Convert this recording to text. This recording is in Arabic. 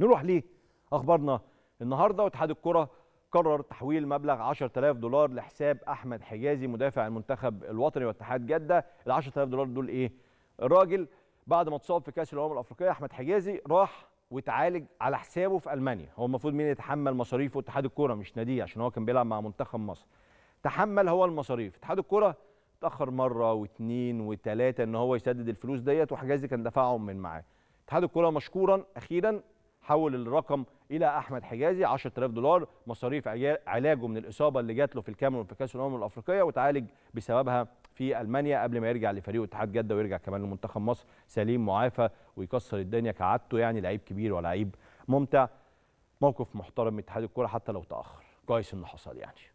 نروح ليه اخبارنا النهارده. اتحاد الكرة قرر تحويل مبلغ 10000 دولار لحساب احمد حجازي مدافع المنتخب الوطني واتحاد جده. ال 10000 دولار دول ايه؟ الراجل بعد ما اتصاب في كاس الامم الافريقيه احمد حجازي راح واتعالج على حسابه في المانيا. هو المفروض مين يتحمل مصاريفه؟ اتحاد الكرة مش ناديه، عشان هو كان بيلعب مع منتخب مصر. تحمل هو المصاريف. اتحاد الكرة اتاخر مره واثنين وثلاثه ان هو يسدد الفلوس ديت، وحجازي كان دفعهم من معاه. اتحاد الكرة مشكورا اخيرا حول الرقم الى احمد حجازي، 10000 دولار مصاريف علاجه من الاصابه اللي جات له في الكاميرون في كاس الامم الافريقيه، وتعالج بسببها في المانيا قبل ما يرجع لفريقه اتحاد جده، ويرجع كمان لمنتخب مصر سليم معافى ويكسر الدنيا كعادته. يعني لعيب كبير ولاعيب ممتع. موقف محترم من اتحاد الكره حتى لو تاخر، كويس انه حصل يعني.